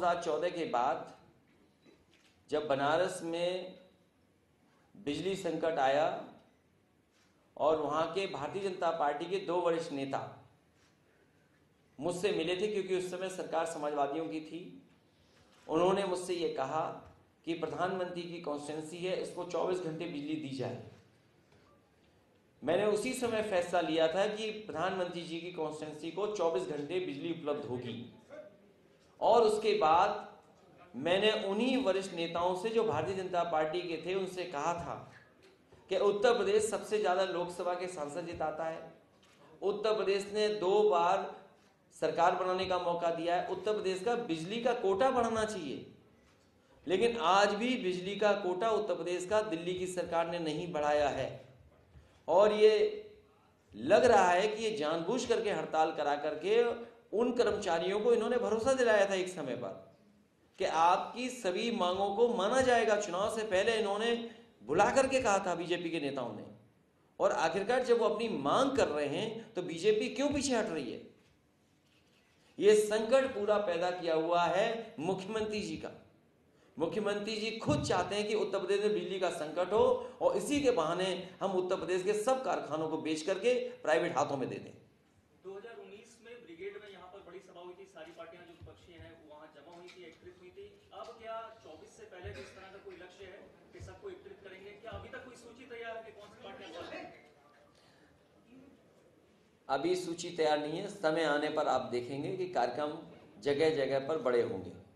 2014 के बाद जब बनारस में बिजली संकट आया और वहाँ के भारतीय जनता पार्टी के दो वरिष्ठ नेता मुझसे मिले थे, क्योंकि उस समय सरकार समाजवादियों की थी। उन्होंने मुझसे ये कहा कि प्रधानमंत्री की कॉन्स्टिट्यूंसी है, इसको 24 घंटे बिजली दी जाए। मैंने उसी समय फैसला लिया था कि प्रधानमंत्री जी की कॉन्स्टिट्यूंसी को 24 घंटे बिजली उपलब्ध होगी, और उसके बाद मैंने उन्हीं वरिष्ठ नेताओं से जो भारतीय जनता पार्टी के थे उनसे कहा था कि उत्तर प्रदेश सबसे ज़्यादा लोकसभा के सांसद जिताता है, उत्तर प्रदेश ने 2 बार सरकार बनाने का मौका दिया है, उत्तर प्रदेश का बिजली का कोटा बढ़ाना चाहिए। लेकिन आज भी बिजली का कोटा उत्तर प्रदेश का दिल्ली की सरकार ने नहीं बढ़ाया है, और ये लग रहा है कि ये जानबूझ करके हड़ताल करा करके उन कर्मचारियों को इन्होंने भरोसा दिलाया था एक समय पर कि आपकी सभी मांगों को माना जाएगा। चुनाव से पहले इन्होंने बुला करके कहा था बीजेपी के नेताओं ने, और आखिरकार जब वो अपनी मांग कर रहे हैं तो बीजेपी क्यों पीछे हट रही है? ये संकट पूरा पैदा किया हुआ है मुख्यमंत्री जी का। मुख्यमंत्री जी खुद चाहते हैं कि उत्तर प्रदेश में बिजली का संकट हो, और इसी के बहाने हम उत्तर प्रदेश के सब कारखानों को बेच करके प्राइवेट हाथों में दे दें। 2019 में ब्रिगेड में यहाँ पर बड़ी सभा हुई थी, सारी पार्टियां जो विपक्षी हैं वहाँ जमा हुई थी, एकत्रित हुई थी। अब क्या 24 से पहले जिस तरह का कोई लक्ष्य है कि सबको एकत्रित करेंगे, क्या अभी तक कोई सूची तैयार है कि कौन सी पार्टियां? अभी सूची तैयार नहीं है, समय आने पर आप देखेंगे कि कार्यक्रम जगह जगह पर बड़े होंगे।